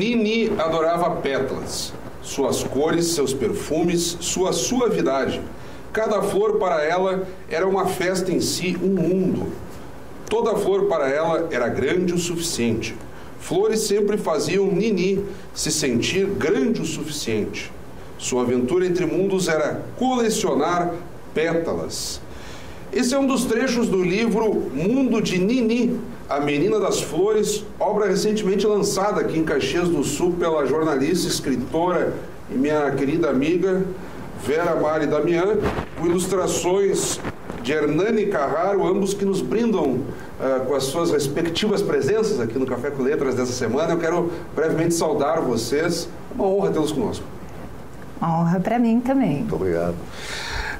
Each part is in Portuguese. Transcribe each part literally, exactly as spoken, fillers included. Nini adorava pétalas, suas cores, seus perfumes, sua suavidade. Cada flor para ela era uma festa em si, um mundo. Toda flor para ela era grande o suficiente. Flores sempre faziam Nini se sentir grande o suficiente. Sua aventura entre mundos era colecionar pétalas. Esse é um dos trechos do livro Mundo de Nini, A Menina das Flores, obra recentemente lançada aqui em Caxias do Sul pela jornalista, escritora e minha querida amiga Vera Damian, com ilustrações de Ernani Carraro, ambos que nos brindam Uh, com as suas respectivas presenças aqui no Café com Letras dessa semana. Eu quero brevemente saudar vocês. Uma honra tê-los conosco. Uma honra para mim também. Muito obrigado.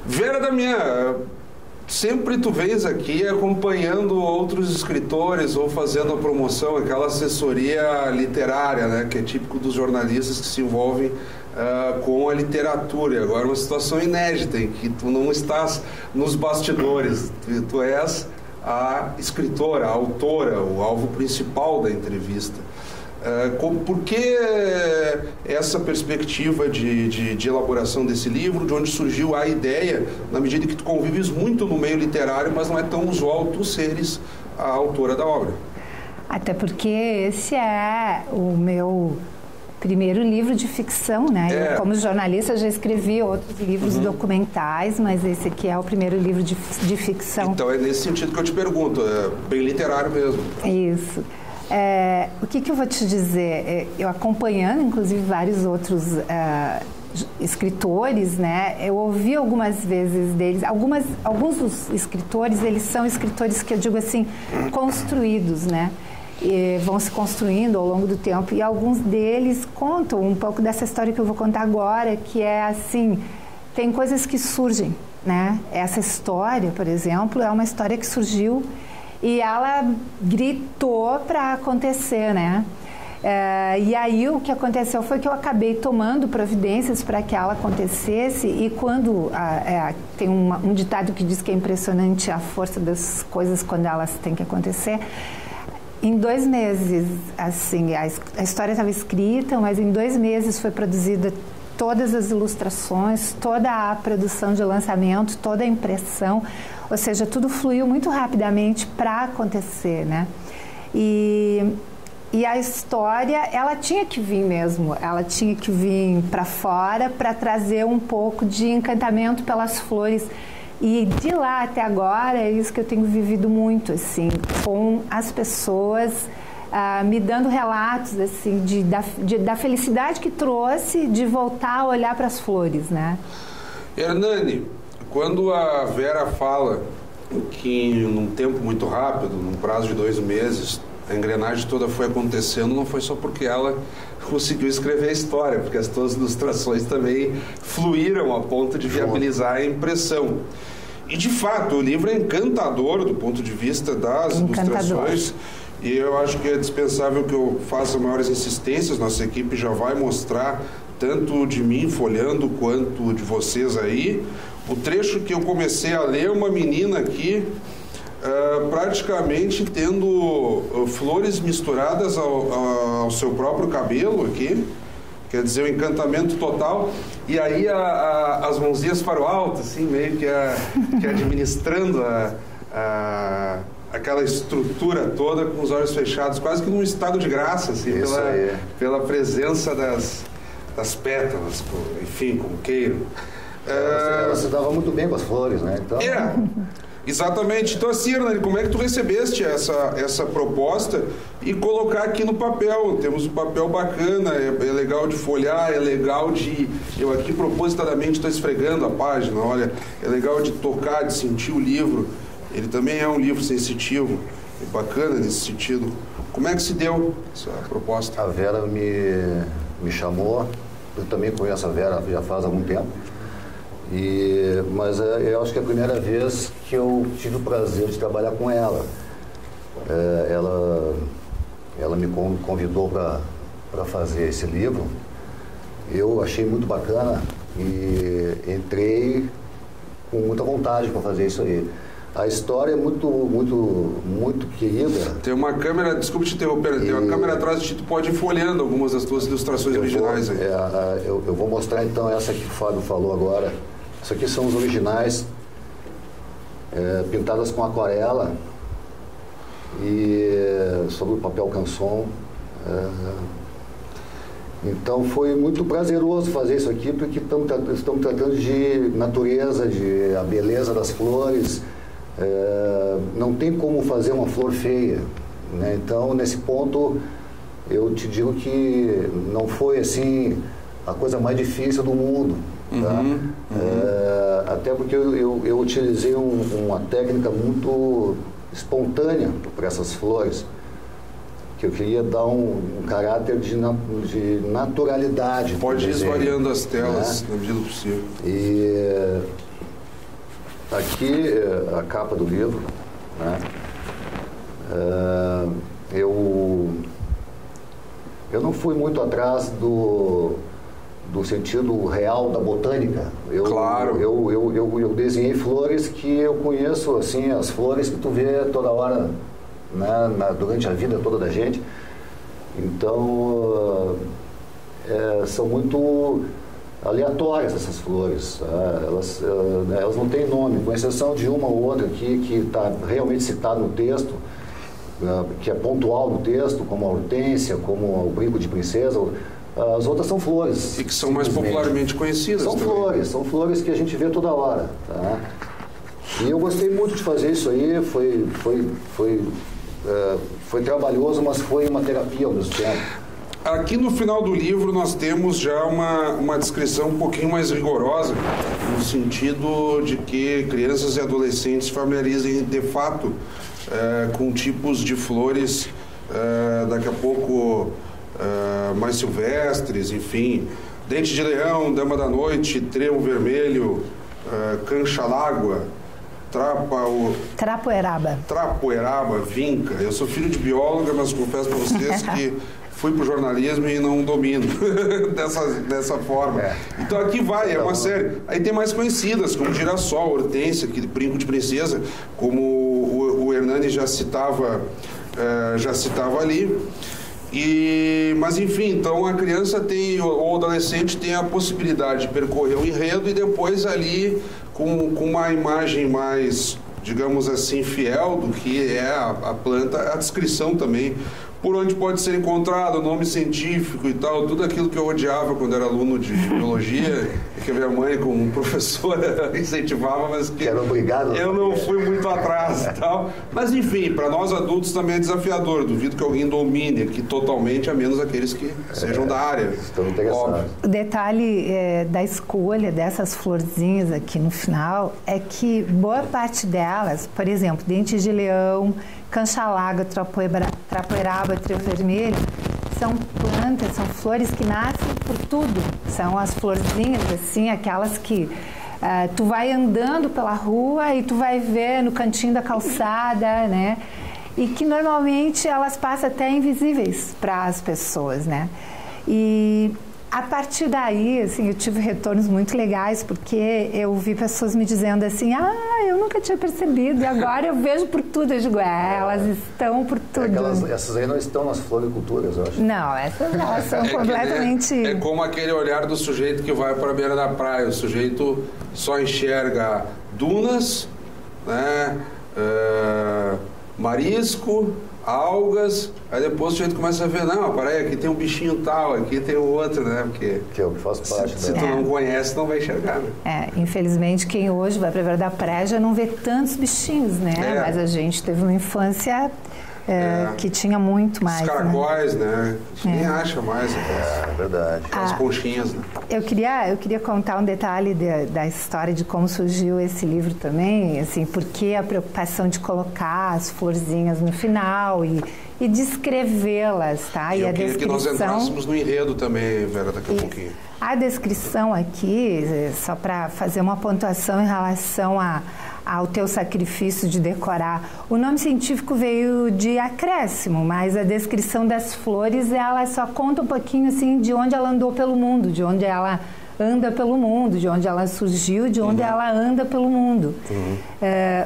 Vera Damian, sempre tu vens aqui acompanhando outros escritores ou fazendo a promoção, aquela assessoria literária, né, que é típico dos jornalistas que se envolvem Uh, com a literatura. E agora uma situação inédita em que tu não estás nos bastidores. Tu, tu és a escritora, a autora, o alvo principal da entrevista. Uh, como, por que essa perspectiva de, de, de elaboração desse livro? De onde surgiu a ideia, na medida que tu convives muito no meio literário, mas não é tão usual tu seres a autora da obra? Até porque esse é o meu primeiro livro de ficção, né? É. Eu, como jornalista, já escrevi outros livros uhum. documentais, mas esse aqui é o primeiro livro de, de ficção. Então é nesse sentido que eu te pergunto, é bem literário mesmo. Isso. É, o que, que eu vou te dizer? Eu acompanhando, inclusive, vários outros uh, escritores, né? Eu ouvi algumas vezes deles, algumas, alguns dos escritores, eles são escritores que eu digo assim, construídos, né? E vão se construindo ao longo do tempo, e alguns deles contam um pouco dessa história que eu vou contar agora, que é assim, tem coisas que surgem, né? Essa história, por exemplo, é uma história que surgiu e ela gritou para acontecer, né? É, e aí o que aconteceu foi que eu acabei tomando providências para que ela acontecesse. E quando a, é, tem uma, um ditado que diz que é impressionante a força das coisas quando elas têm que acontecer. Em dois meses, assim, a, a história estava escrita, mas em dois meses foi produzida todas as ilustrações, toda a produção de lançamento, toda a impressão, ou seja, tudo fluiu muito rapidamente para acontecer, né? E, e a história, ela tinha que vir mesmo, ela tinha que vir para fora para trazer um pouco de encantamento pelas flores. E de lá até agora, é isso que eu tenho vivido muito, assim, com as pessoas ah, me dando relatos, assim, de, da, de, da felicidade que trouxe de voltar a olhar para as flores, né? Ernani, quando a Vera fala que num tempo muito rápido, num prazo de dois meses, a engrenagem toda foi acontecendo, não foi só porque ela conseguiu escrever a história, porque as suas ilustrações também fluíram a ponto de viabilizar a impressão. E, de fato, o livro é encantador do ponto de vista das ilustrações. E eu acho que é dispensável que eu faça maiores insistências. Nossa equipe já vai mostrar, tanto de mim folheando quanto de vocês aí. O trecho que eu comecei a ler, uma menina aqui, Uh, praticamente tendo uh, flores misturadas ao, uh, ao seu próprio cabelo aqui, quer dizer, o um encantamento total, e aí a, a, as mãozinhas para o alto, assim, meio que, a, que administrando a, a, aquela estrutura toda com os olhos fechados, quase que num estado de graça, assim, pela, é. pela presença das, das pétalas, enfim, com o queiro. Ela, uh, ela se dava muito bem com as flores, né? Então... É. Exatamente. Então, assim, Ernani, como é que tu recebeste essa, essa proposta e colocar aqui no papel? Temos um papel bacana, é, é legal de folhear, é legal de... Eu aqui propositadamente estou esfregando a página, olha. É legal de tocar, de sentir o livro. Ele também é um livro sensitivo, é bacana nesse sentido. Como é que se deu essa proposta? A Vera me, me chamou, eu também conheço a Vera já faz algum tempo. E, mas eu acho que é a primeira vez que eu tive o prazer de trabalhar com ela. É, ela, ela me convidou para fazer esse livro. Eu achei muito bacana e entrei com muita vontade para fazer isso aí. A história é muito, muito, muito querida. Tem uma câmera, desculpe te interromper, e... tem uma câmera atrás de tu pode ir folheando algumas das tuas ilustrações eu originais vou, aí. É, a, eu, eu vou mostrar então essa que o Fábio falou agora. Isso aqui são os originais, é, pintadas com aquarela e sobre o papel canson. É, então foi muito prazeroso fazer isso aqui, porque estamos tratando de natureza, de a beleza das flores. É, não tem como fazer uma flor feia, né? Então, nesse ponto, eu te digo que não foi, assim, a coisa mais difícil do mundo, uhum, tá? Uhum. É, até porque eu, eu, eu utilizei um, uma técnica muito espontânea para essas flores, que eu queria dar um, um caráter de, na, de naturalidade. Pode ir variando as telas, né? Na medida do possível. E... aqui é a capa do livro, né? É, eu, eu não fui muito atrás do, do sentido real da botânica. Eu, claro. Eu, eu, eu, eu desenhei flores que eu conheço, assim, as flores que tu vê toda hora, né, na, durante a vida toda da gente. Então, é, são muito... aleatórias essas flores, elas, elas não têm nome, com exceção de uma ou outra aqui que está realmente citada no texto, que é pontual no texto, como a hortênsia, como o brinco de princesa, as outras são flores. E que são mais popularmente conhecidas. São também. Flores, são flores que a gente vê toda hora. Tá? E eu gostei muito de fazer isso aí, foi, foi, foi, foi, foi trabalhoso, mas foi uma terapia ao mesmo tempo. Aqui no final do livro nós temos já uma, uma descrição um pouquinho mais rigorosa, no sentido de que crianças e adolescentes familiarizem de fato é, com tipos de flores, é, daqui a pouco é, mais silvestres, enfim, dente de leão, dama da noite, tremo vermelho, é, cancha d'água, Trapa o... Trapoeraba. Trapoeraba, vinca. Eu sou filho de bióloga, mas confesso para vocês que fui pro jornalismo e não domino dessa, dessa forma. É. Então aqui vai, é uma série. Aí tem mais conhecidas, como girassol, hortênsia, que brinco de princesa, como o, o Ernani já citava, uh, já citava ali. E, mas enfim, então a criança tem, ou o adolescente tem a possibilidade de percorrer o enredo e depois ali com, com uma imagem mais, digamos assim, fiel do que é a, a planta, a descrição também, por onde pode ser encontrado, nome científico e tal, tudo aquilo que eu odiava quando era aluno de biologia, que a minha mãe, como professora, incentivava, mas que, que era obrigado, eu não fui muito atrás e tal. Mas enfim, para nós adultos também é desafiador, duvido que alguém domine aqui totalmente, a menos aqueles que sejam é, da área. Estou interessado. O detalhe é, da escolha dessas florzinhas aqui no final é que boa parte delas, por exemplo, dentes de leão, cancha-laga, trapoeraba, treu vermelho, são plantas, são flores que nascem por tudo. São as florzinhas, assim, aquelas que uh, tu vai andando pela rua e tu vai ver no cantinho da calçada, né? E que normalmente elas passam até invisíveis para as pessoas, né? E a partir daí, assim, eu tive retornos muito legais, porque eu vi pessoas me dizendo assim, ah, eu nunca tinha percebido, e agora eu vejo por tudo. Eu digo, é, elas estão por tudo. É aquelas, essas aí não estão nas floriculturas, eu acho. Não, essas elas são é completamente... Que, é, é como aquele olhar do sujeito que vai para a beira da praia, o sujeito só enxerga dunas, né, uh, marisco... algas, aí depois o sujeito começa a ver, não, peraí, aqui tem um bichinho tal, aqui tem o outro, né, porque que é o que faz parte, se, né? Se tu é. não conhece, não vai enxergar, né? É, infelizmente quem hoje vai pra Vera da Praia já não vê tantos bichinhos, né, é. mas a gente teve uma infância é, é. que tinha muito mais. Os caracóis, né, né? É. nem acha mais. É, é verdade. As ah, conchinhas, né. Eu queria, eu queria contar um detalhe de, da história de como surgiu esse livro também, assim, porque a preocupação de colocar as florzinhas no final e, e descrevê-las, tá? E, e eu a queria descrição... que nós entrássemos no enredo também, Vera, daqui a e pouquinho. A descrição aqui, só para fazer uma pontuação em relação a, ao teu sacrifício de decorar, o nome científico veio de acréscimo, mas a descrição das flores, ela só conta um pouquinho, assim, de onde ela andou pelo mundo, de onde ela... ela anda pelo mundo, de onde ela surgiu, de onde uhum. ela anda pelo mundo. Uhum. É,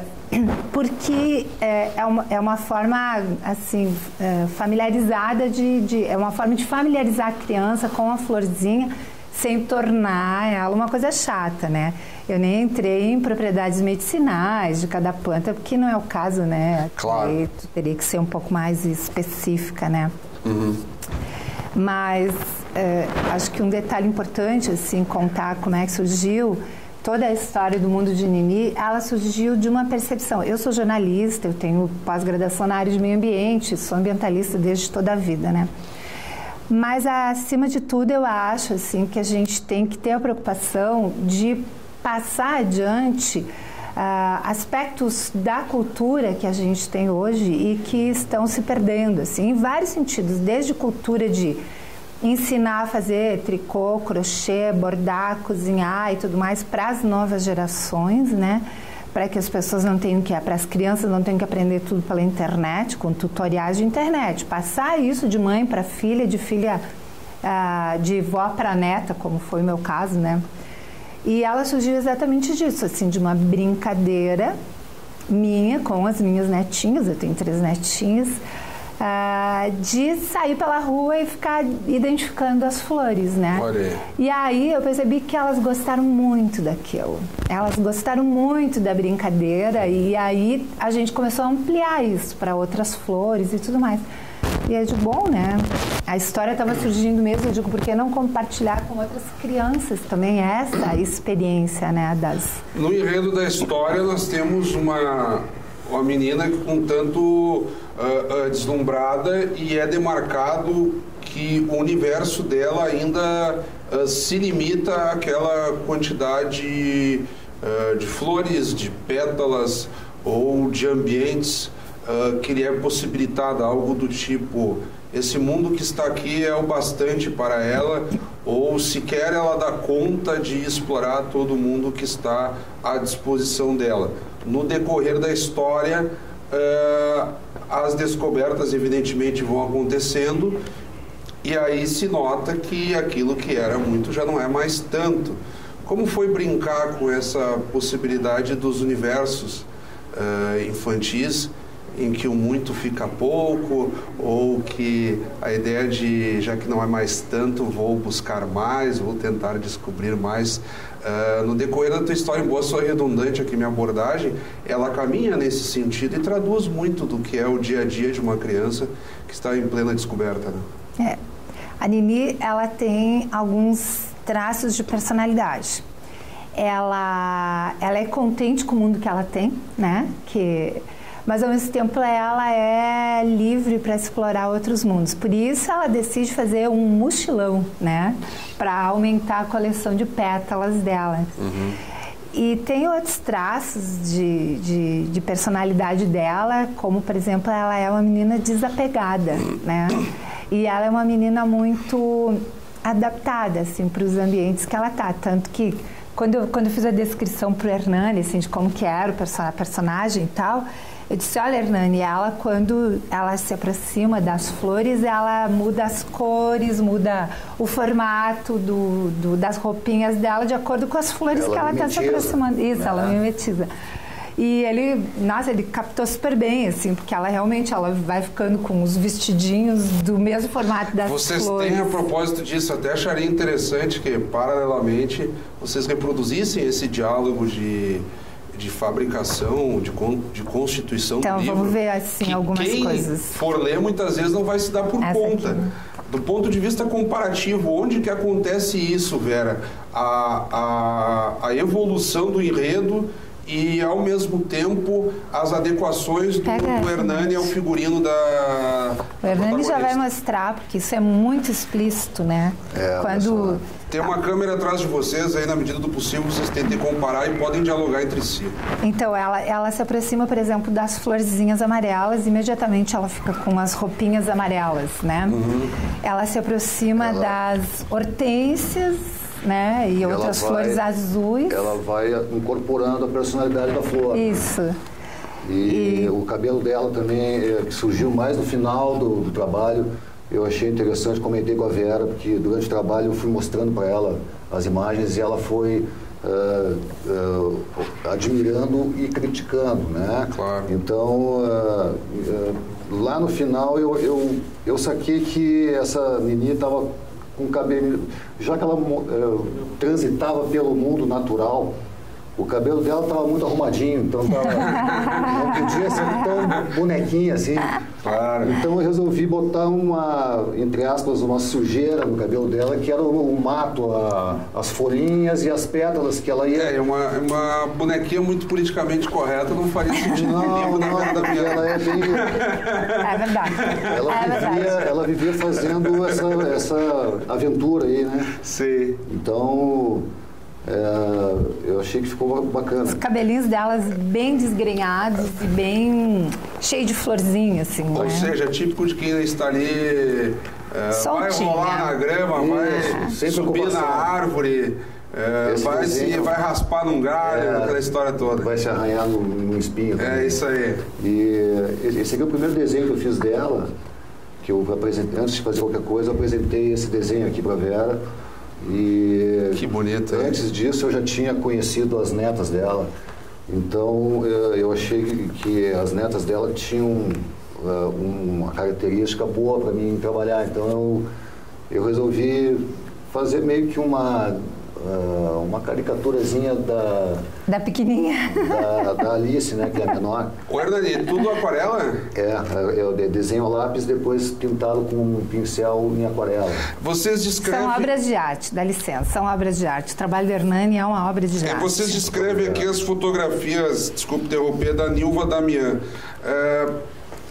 porque é, é, uma, é uma forma assim é, familiarizada de, de é uma forma de familiarizar a criança com a florzinha sem tornar ela uma coisa chata, né? Eu nem entrei em propriedades medicinais de cada planta, porque não é o caso, né? Claro. Eu teria que ser um pouco mais específica, né? Uhum. Mas é, acho que um detalhe importante, assim, contar como é que surgiu toda a história do Mundo de Nini, ela surgiu de uma percepção. Eu sou jornalista, eu tenho pós-graduação na área de meio ambiente, sou ambientalista desde toda a vida, né? Mas, acima de tudo, eu acho, assim, que a gente tem que ter a preocupação de passar adiante uh, aspectos da cultura que a gente tem hoje e que estão se perdendo, assim, em vários sentidos, desde cultura de ensinar a fazer tricô, crochê, bordar, cozinhar e tudo mais para as novas gerações, né? Para que as pessoas não tenham que, para as crianças não tenham que aprender tudo pela internet, com tutoriais de internet. Passar isso de mãe para filha, de filha, uh, de vó para neta, como foi o meu caso, né? E ela surgiu exatamente disso, assim, de uma brincadeira minha com as minhas netinhas, eu tenho três netinhas, Uh, de sair pela rua e ficar identificando as flores, né? Olha. E aí eu percebi que elas gostaram muito daquilo. Elas gostaram muito da brincadeira e aí a gente começou a ampliar isso para outras flores e tudo mais. E é de bom, né? A história estava surgindo mesmo, eu digo, por que não compartilhar com outras crianças também essa experiência, né? Das... No enredo da história nós temos uma... uma menina que um tanto uh, uh, deslumbrada, e é demarcado que o universo dela ainda uh, se limita àquela quantidade uh, de flores, de pétalas ou de ambientes uh, que lhe é possibilitada, algo do tipo, esse mundo que está aqui é o bastante para ela, ou sequer ela dá conta de explorar todo mundo que está à disposição dela. No decorrer da história, uh, as descobertas evidentemente vão acontecendo, e aí se nota que aquilo que era muito já não é mais tanto. Como foi brincar com essa possibilidade dos universos uh, infantis, em que o muito fica pouco, ou que a ideia de, já que não é mais tanto, vou buscar mais, vou tentar descobrir mais. Uh, no decorrer da tua história, embora só redundante aqui minha abordagem, ela caminha nesse sentido e traduz muito do que é o dia a dia de uma criança que está em plena descoberta, né? É. A Nini, ela tem alguns traços de personalidade. Ela, ela é contente com o mundo que ela tem, né? Que... mas ao mesmo tempo ela é livre para explorar outros mundos. Por isso ela decide fazer um mochilão, né? Para aumentar a coleção de pétalas dela. Uhum. E tem outros traços de, de, de personalidade dela, como por exemplo, ela é uma menina desapegada, né? E ela é uma menina muito adaptada, assim, para os ambientes que ela tá, tanto que quando eu, quando eu fiz a descrição pro Ernani, assim, de como que era o perso a personagem e tal, eu disse, olha, Ernani, ela quando ela se aproxima das flores, ela muda as cores, muda o formato do, do, das roupinhas dela de acordo com as flores ela que ela está se aproximando. Isso, ah. ela mimetiza. E ele, nossa, ele captou super bem, assim, porque ela realmente ela vai ficando com os vestidinhos do mesmo formato das vocês flores. Vocês têm, a propósito disso, até acharia interessante que, paralelamente, vocês reproduzissem esse diálogo de, de fabricação, de, con, de constituição então, do livro. Então, vamos ver, assim, que algumas quem coisas. Quem for ler, muitas vezes, não vai se dar por essa conta. Aqui. Do ponto de vista comparativo, onde que acontece isso, Vera? A, a, a evolução do enredo... e, ao mesmo tempo, as adequações do, do Ernani ao figurino da... O Ernani já vai mostrar, porque isso é muito explícito, né? É, quando... Tem uma câmera atrás de vocês, aí, na medida do possível, vocês tentem comparar e podem dialogar entre si. Então, ela, ela se aproxima, por exemplo, das florzinhas amarelas, e imediatamente ela fica com as roupinhas amarelas, né? Uhum. Ela se aproxima ela... das hortênsias, né? E outras vai, flores azuis. Ela vai incorporando a personalidade da flor. Isso. Né? E, e o cabelo dela também, é, que surgiu mais no final do, do trabalho, eu achei interessante, comentei com a Vera, porque durante o trabalho eu fui mostrando para ela as imagens e ela foi uh, uh, admirando e criticando, né? Claro. Então, uh, uh, lá no final eu, eu, eu saquei que essa Nini estava com cabelo... Já que ela uh, transitava pelo mundo natural, o cabelo dela estava muito arrumadinho, então tava, não podia ser tão bonequinha assim. Claro. Então eu resolvi botar uma, entre aspas, uma sujeira no cabelo dela, que era o, o mato, a, as folhinhas e as pétalas que ela ia... É, uma, uma bonequinha muito politicamente correta, não faria sentido nenhum na cara da minha. Ela é bem... É verdade. Ela, é vivia, verdade. Ela vivia fazendo essa, essa aventura aí, né? Sim. Então... É, eu achei que ficou bacana. Os cabelinhos delas bem desgrenhados e bem cheio de florzinha, assim, né? Ou seja, típico de quem está ali, é, vai rolar na grama, vai Sem subir na árvore, é, vai, se, vai raspar num galho, é, aquela história toda. Vai se arranhar num espinho. Também. É, isso aí. E esse aqui é o primeiro desenho que eu fiz dela, que eu apresentei, antes de fazer qualquer coisa, eu apresentei esse desenho aqui para a Vera. E que bonito, antes é? disso eu já tinha conhecido as netas dela, então eu achei que as netas dela tinham uma característica boa para mim trabalhar, então eu, eu resolvi fazer meio que uma, uma caricaturazinha da... Da pequenininha. Da, da Alice, né, que é a menor. O Ernani, tudo aquarela? É, eu desenho lápis, depois pintado com um pincel em aquarela. Vocês descrevem... São obras de arte, dá licença, são obras de arte. O trabalho do Ernani é uma obra de é, arte. Vocês descrevem aqui as fotografias, desculpe interromper, da Nilva Damian. É...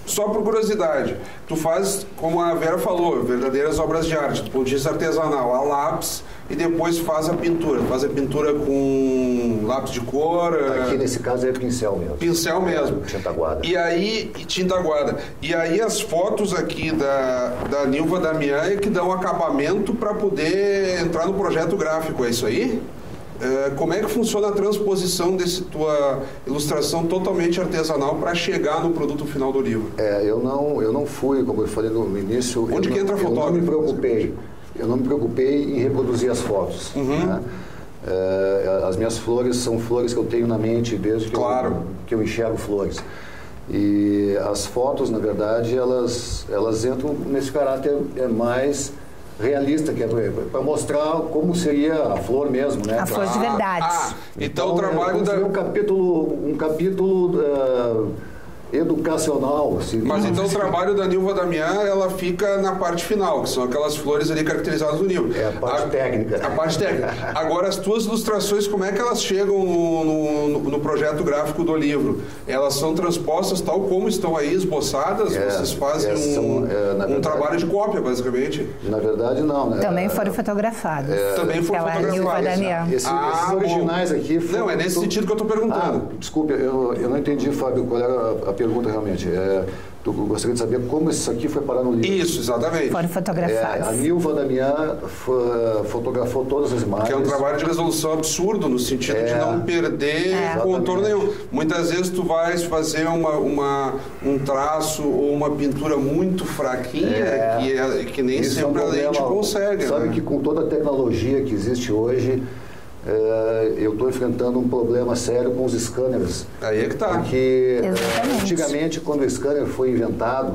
Só por curiosidade, tu faz, como a Vera falou, verdadeiras obras de arte, do ponto de vista artesanal, a lápis e depois faz a pintura. Faz a pintura com lápis de cor... Aqui, nesse caso, é pincel mesmo. Pincel mesmo. Tinta aguada. E aí, tinta aguada. E aí as fotos aqui da, da Nilva Damian é que dão acabamento para poder entrar no projeto gráfico, é isso aí? Como é que funciona a transposição dessa tua ilustração totalmente artesanal para chegar no produto final do livro? É, eu não, eu não fui, como eu falei no início... Onde que entra fotógrafo? Eu não me preocupei, eu não me preocupei em reproduzir as fotos. Uhum. Né? É, as minhas flores são flores que eu tenho na mente desde que, claro. eu, que eu enxergo flores. E as fotos, na verdade, elas, elas entram nesse caráter mais... realista, que é para mostrar como seria a flor mesmo, né? A flor de verdade. Ah, ah, então, então o trabalho da... um capítulo, um capítulo uh, educacional. Assim, Mas então o trabalho da Nilva Damian, ela fica na parte final, que são aquelas flores ali caracterizadas no livro. É a parte a, técnica. A parte técnica. Agora, as tuas ilustrações, como é que elas chegam no, no, no projeto gráfico do livro? Elas são transpostas tal como estão aí, esboçadas? É, vocês fazem é, são, um, é, verdade, um trabalho de cópia, basicamente? Na verdade, não. Né? Também foram fotografadas. É, também foram fotografadas. Esse, ah, esses originais aqui... Foram, não, é nesse tu... sentido que eu estou perguntando. Ah, desculpe, eu, eu não entendi, Fábio, qual era a, a pergunta realmente. É, tu gostaria de saber como isso aqui foi parar no livro. Isso, exatamente. Foram fotografados. É, a Nilva Damian fotografou todas as imagens. Que é um trabalho de resolução absurdo, no sentido é, de não perder é, contorno nenhum. Muitas vezes tu vais fazer uma, uma, um traço ou uma pintura muito fraquinha, é, que, é, que nem isso sempre é um problema, a gente consegue. Sabe, né? Que com toda a tecnologia que existe hoje... É, eu estou enfrentando um problema sério com os scanners. Aí é que está. Porque exatamente. Antigamente, quando o scanner foi inventado,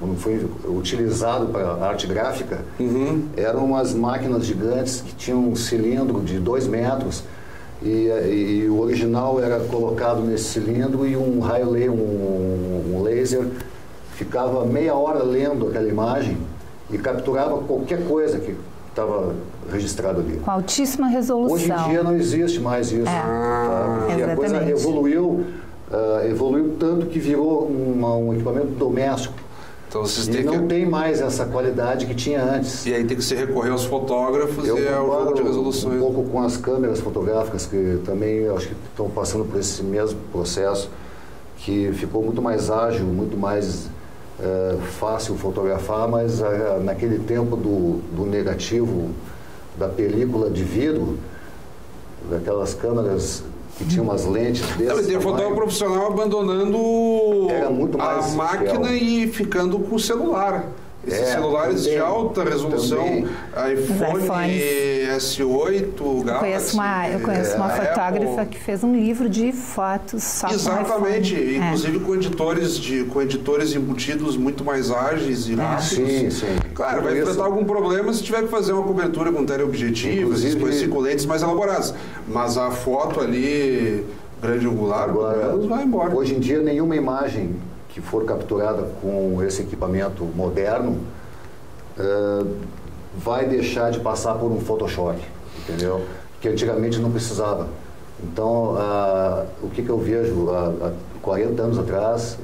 quando foi utilizado para arte gráfica, uhum. eram umas máquinas gigantes que tinham um cilindro de dois metros e, e o original era colocado nesse cilindro e um raio laser, um, um laser ficava meia hora lendo aquela imagem e capturava qualquer coisa que estava registrado ali. Com altíssima resolução. Hoje em dia não existe mais isso. É. Tá? Porque a coisa evoluiu, uh, evoluiu tanto que virou uma, um equipamento doméstico. Então, vocês e não que... tem mais essa qualidade que tinha antes. E aí tem que se recorrer aos fotógrafos eu e ao jogo de resoluções. Eu um pouco com as câmeras fotográficas, que também acho que estão passando por esse mesmo processo, que ficou muito mais ágil, muito mais... É fácil fotografar, mas a, naquele tempo do, do negativo, da película de vidro, daquelas câmeras que tinham umas lentes dessas. Tem fotógrafo profissional abandonando muito mais a máquina fiel. E ficando com o celular. Esses é, celulares também, de alta resolução, iPhone, S oito, Galaxy. Eu conheço uma, eu conheço é, uma fotógrafa Apple. Que fez um livro de fotos só com iPhone. Exatamente, inclusive é. com, editores de, com editores embutidos muito mais ágeis e rápidos. É. Sim, sim. Claro, eu vai conheço. enfrentar algum problema se tiver que fazer uma cobertura com teleobjetivos, inclusive... com lentes mais elaboradas. Mas a foto ali, grande angular, agora, vai embora. Hoje em dia, nenhuma imagem que for capturada com esse equipamento moderno uh, vai deixar de passar por um Photoshop, entendeu? Que antigamente não precisava. Então, uh, o que, que eu vejo há, há quarenta anos atrás,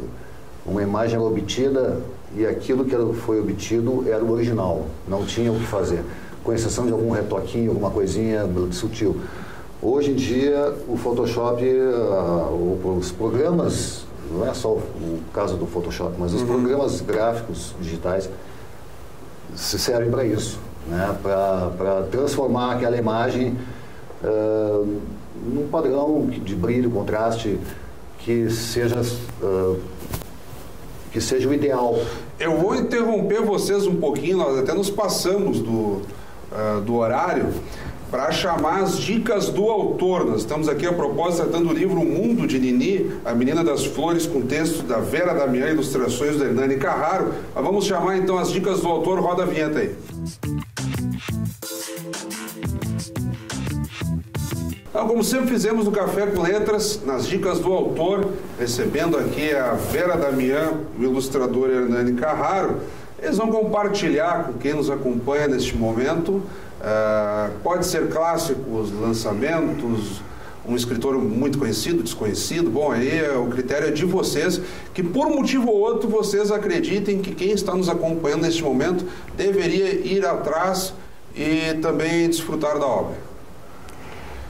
uma imagem era obtida e aquilo que foi obtido era o original, não tinha o que fazer, com exceção de algum retoquinho, alguma coisinha sutil. Hoje em dia, o Photoshop, uh, os programas... Não é só o, o caso do Photoshop, mas os uhum. programas gráficos digitais se servem para isso, né? Para transformar aquela imagem uh, num padrão de brilho, contraste, que seja, uh, que seja o ideal. Eu vou interromper vocês um pouquinho, nós até nos passamos do, uh, do horário, para chamar as dicas do autor. Nós estamos aqui, a propósito, tratando o livro O Mundo de Nini, A Menina das Flores, com texto da Vera Damian, ilustrações do Ernani Carraro. Mas vamos chamar, então, as dicas do autor. Roda a vinheta aí. Então, como sempre fizemos no Café com Letras, nas dicas do autor, recebendo aqui a Vera Damian, o ilustrador Ernani Carraro, eles vão compartilhar com quem nos acompanha neste momento. Uh, pode ser clássicos, lançamentos, um escritor muito conhecido, desconhecido. Bom, aí o critério é de vocês, que por um motivo ou outro vocês acreditem que quem está nos acompanhando neste momento deveria ir atrás e também desfrutar da obra.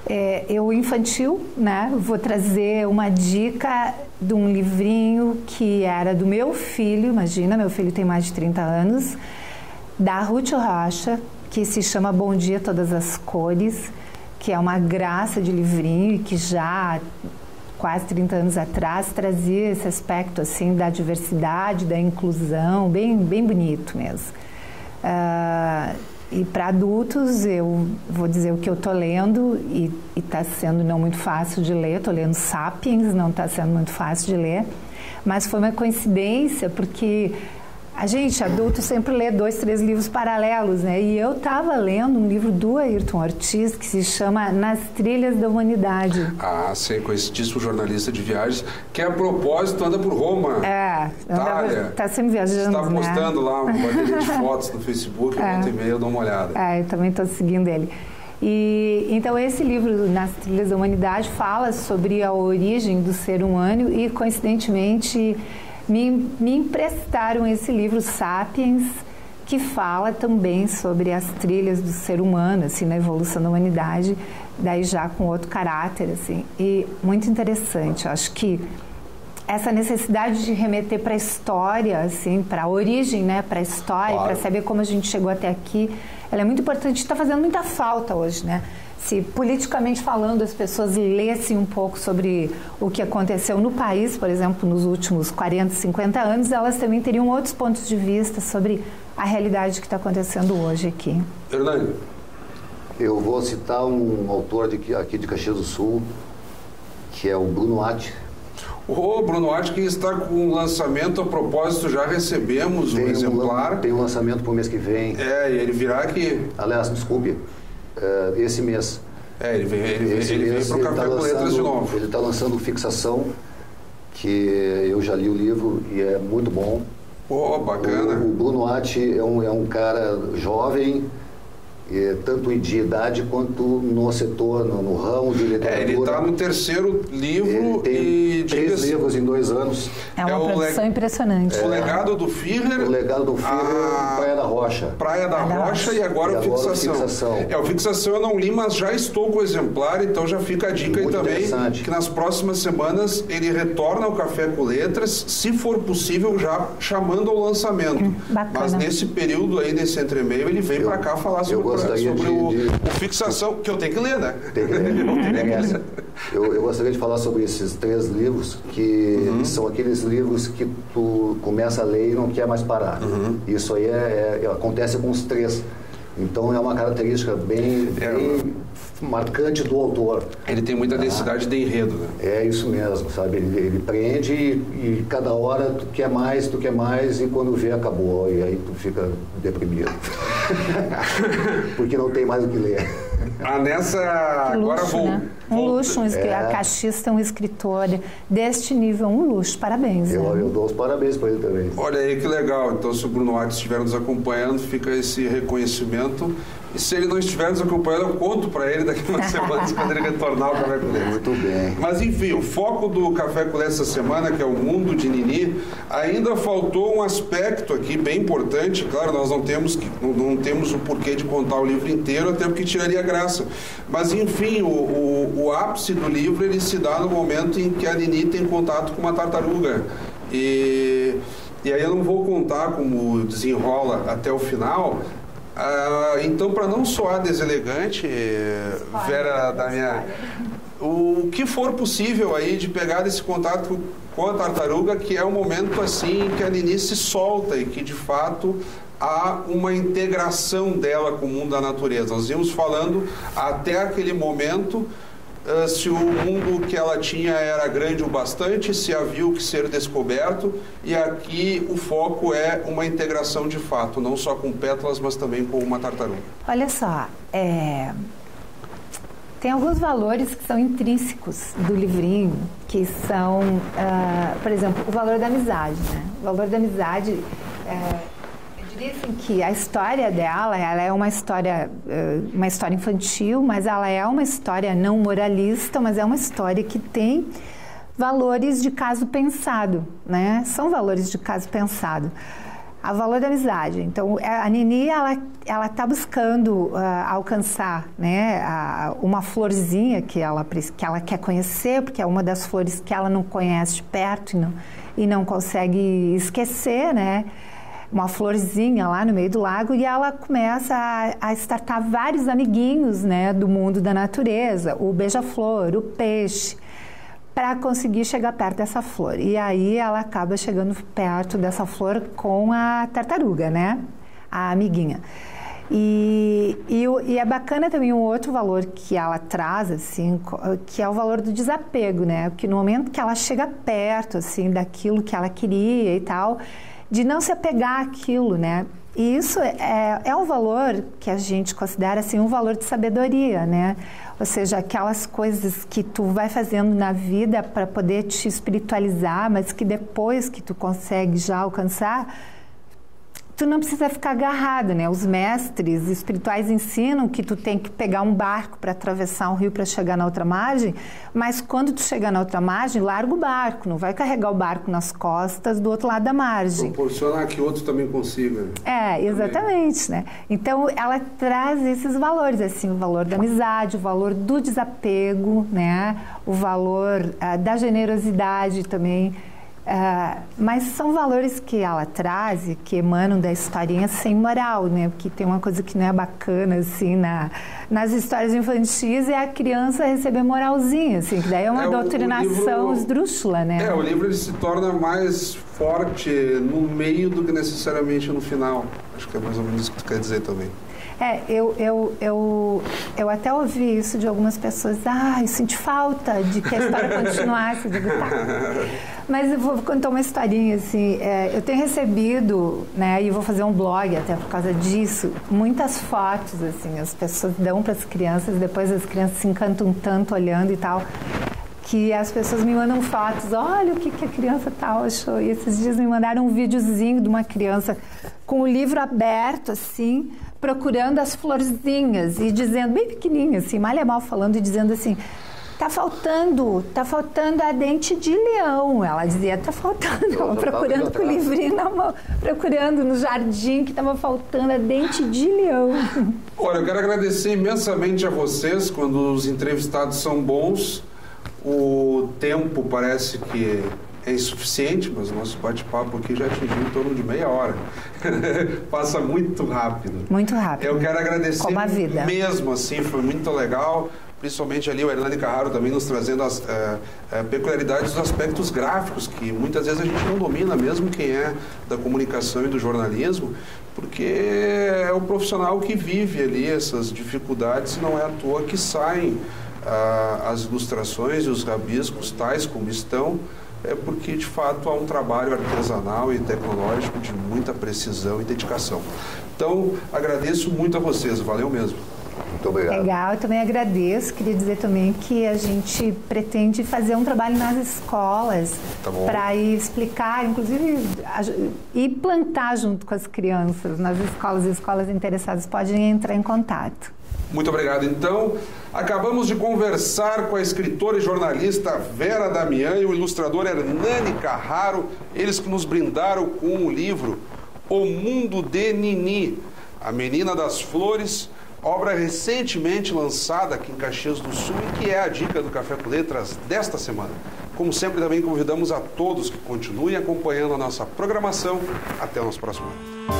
É, eu infantil, né? Vou trazer uma dica de um livrinho que era do meu filho, imagina, meu filho tem mais de trinta anos, da Ruth Rocha, que se chama Bom Dia Todas as Cores, que é uma graça de livrinho e que já quase trinta anos atrás trazia esse aspecto assim da diversidade, da inclusão, bem, bem bonito mesmo. Uh, e para adultos, eu vou dizer o que eu estou lendo, e está sendo não muito fácil de ler, estou lendo Sapiens, não está sendo muito fácil de ler, mas foi uma coincidência, porque... A gente, adulto, sempre lê dois, três livros paralelos, né? E eu estava lendo um livro do Ayrton Ortiz que se chama Nas Trilhas da Humanidade. Ah, sim, conhecidíssimo jornalista de viagens, que a propósito anda por Roma, é, Itália. Está sempre viajando, estava né? postando lá uma bateria de fotos no Facebook, é. volta e meia eu dou uma olhada. É, eu também estou seguindo ele. E, então, esse livro, Nas Trilhas da Humanidade, fala sobre a origem do ser humano e, coincidentemente... Me, me emprestaram esse livro Sapiens, que fala também sobre as trilhas do ser humano, assim, na evolução da humanidade, daí já com outro caráter, assim, e muito interessante. Eu acho que essa necessidade de remeter para a história, assim, para a origem, né, para a história, claro. Para saber como a gente chegou até aqui, ela é muito importante, está fazendo muita falta hoje, né? Se politicamente falando as pessoas lessem um pouco sobre o que aconteceu no país, por exemplo, nos últimos quarenta, cinquenta anos, elas também teriam outros pontos de vista sobre a realidade que está acontecendo hoje aqui. Ernani, eu vou citar um autor de, aqui de Caxias do Sul, que é o Bruno Ati. O Bruno Ati, que está com um lançamento, a propósito, já recebemos um, um exemplar. Tem um lançamento para o mês que vem. É, e ele virá aqui. Aliás, desculpe. Uh, esse mês. É, ele veio, ele veio, ele veio para o Café com Letras de novo. Ele está lançando Fixação, que eu já li o livro e é muito bom. Oh, bacana. O, o Bruno Ati é um, é um cara jovem, é, tanto de idade quanto no setor, no, no ramo de literatura. É, ele está no terceiro livro e... Três de... livros em dois anos. É uma é produção le... impressionante. É, o Legado do Firner. O Legado do Firner, a... Praia da Rocha. Praia da Rocha, Rocha e agora, e agora o Fixação. Fixação. É, o Fixação eu não li, mas já estou com o exemplar, então já fica a dica muito aí também, que nas próximas semanas ele retorna ao Café com Letras, se for possível já chamando ao lançamento. Hum, mas nesse período aí, nesse entremeio, ele veio para cá falar sobre gostaria sobre de, o, de... o Fixação, que eu tenho que ler, né? Tem que ler. Eu, tenho que ler. Eu, eu gostaria de falar sobre esses três livros, que uhum. são aqueles livros que tu começa a ler e não quer mais parar. Uhum. Isso aí é, é, acontece com os três. Então é uma característica bem, é, bem marcante do autor. Ele tem muita densidade ah, de enredo, né? É isso mesmo, sabe? Ele, ele prende e, e cada hora tu quer mais, tu quer mais e quando vê acabou. E aí tu fica deprimido. Porque não tem mais o que ler. Ah, nessa... Luxo, agora vou... Né? Um luxo, um escr... é. A Caxias tem um escritor deste nível, um luxo, parabéns. Eu, né? eu dou os parabéns para ele também. Olha aí que legal, então se o Bruno Ati estiver nos acompanhando, fica esse reconhecimento. E se ele não estiver nos acompanhando, eu conto para ele daqui uma semana, quando ele retornar ao Café com Letras. Muito bem. Mas enfim, o foco do Café com Letras essa semana, que é o Mundo de Nini, ainda faltou um aspecto aqui bem importante, claro, nós não temos, que, não, não temos o porquê de contar o livro inteiro, até porque tiraria graça. Mas enfim, o, o O ápice do livro ele se dá no momento em que a Nini tem contato com uma tartaruga. E, e aí eu não vou contar como desenrola até o final. Ah, então, para não soar deselegante, Escolha, Vera Damian, o que for possível aí de pegar esse contato com a tartaruga, que é um momento assim que a Nini se solta e que de fato há uma integração dela com o mundo da natureza. Nós íamos falando até aquele momento. Uh, se o mundo que ela tinha era grande o bastante, se havia o que ser descoberto, e aqui o foco é uma integração de fato, não só com pétalas, mas também com uma tartaruga. Olha só, é... tem alguns valores que são intrínsecos do livrinho, que são, uh, por exemplo, o valor da amizade, né? O valor da amizade... É... Dizem que a história dela, ela é uma história, uma história infantil, mas ela é uma história não moralista, mas é uma história que tem valores de caso pensado, né? São valores de caso pensado. A valor da amizade. Então, a Nini, ela, ela tá buscando uh, alcançar, né, a, uma florzinha que ela, que ela quer conhecer, porque é uma das flores que ela não conhece de perto e não, e não consegue esquecer, né? Uma florzinha lá no meio do lago e ela começa a, a startar vários amiguinhos, né, do mundo da natureza, o beija-flor, o peixe, para conseguir chegar perto dessa flor. E aí ela acaba chegando perto dessa flor com a tartaruga, né, a amiguinha. E, e, e é bacana também um outro valor que ela traz, assim, que é o valor do desapego, né, porque no momento que ela chega perto, assim, daquilo que ela queria e tal... de não se apegar àquilo, né? E isso é, é um valor que a gente considera, assim, um valor de sabedoria, né? Ou seja, aquelas coisas que tu vai fazendo na vida para poder te espiritualizar, mas que depois que tu consegue já alcançar, tu não precisa ficar agarrado, né? Os mestres espirituais ensinam que tu tem que pegar um barco para atravessar um rio para chegar na outra margem, mas quando tu chegar na outra margem, larga o barco, não vai carregar o barco nas costas do outro lado da margem. Proporcionar que outro também consiga. É, exatamente, também, né? Então, ela traz esses valores, assim, o valor da amizade, o valor do desapego, né? O valor ah, da generosidade também. Uh, mas são valores que ela traz e que emanam da historinha sem moral, né? Porque tem uma coisa que não é bacana, assim, na, nas histórias infantis é a criança receber moralzinha, assim, que daí é uma é, doutrinação esdrúxula, né? É, o livro ele se torna mais forte no meio do que necessariamente no final. Acho que é mais ou menos isso que tu quer dizer também. É, eu, eu, eu, eu até ouvi isso de algumas pessoas. Ah, eu senti falta de que a história continuasse. Digo, tá. Mas eu vou contar uma historinha, assim. É, eu tenho recebido, né, e vou fazer um blog até por causa disso, muitas fotos, assim, as pessoas dão para as crianças, depois as crianças se encantam tanto olhando e tal, que as pessoas me mandam fotos, olha o que, que a criança tal achou. E esses dias me mandaram um videozinho de uma criança com o livro aberto, assim, procurando as florzinhas e dizendo, bem pequenininha, assim, mal e mal falando, e dizendo assim, tá faltando, tá faltando a dente de leão. Ela dizia, tá faltando, ela procurando com o livrinho na mão, procurando no jardim que tava faltando a dente de leão. Olha, eu quero agradecer imensamente a vocês, quando os entrevistados são bons, o tempo parece que é insuficiente, mas o nosso bate-papo aqui já atingiu em torno de meia hora. Passa muito rápido. Muito rápido. Eu quero agradecer. Como a vida. Mesmo assim, foi muito legal. Principalmente ali o Ernani Carraro também nos trazendo as uh, uh, peculiaridades dos aspectos gráficos, que muitas vezes a gente não domina, mesmo quem é da comunicação e do jornalismo, porque é o profissional que vive ali essas dificuldades, não é à toa que saem uh, as ilustrações e os rabiscos tais como estão, é porque de fato há um trabalho artesanal e tecnológico de muita precisão e dedicação. Então, agradeço muito a vocês, valeu mesmo. Muito obrigado. Legal, eu também agradeço. Queria dizer também que a gente pretende fazer um trabalho nas escolas, tá, para explicar, inclusive, e plantar junto com as crianças nas escolas. As escolas interessadas podem entrar em contato. Muito obrigado, então. Acabamos de conversar com a escritora e jornalista Vera Damian e o ilustrador Ernani Carraro, eles que nos brindaram com o livro O Mundo de Nini, a Menina das Flores, obra recentemente lançada aqui em Caxias do Sul e que é a dica do Café com Letras desta semana. Como sempre, também convidamos a todos que continuem acompanhando a nossa programação. Até o nosso próximo ano.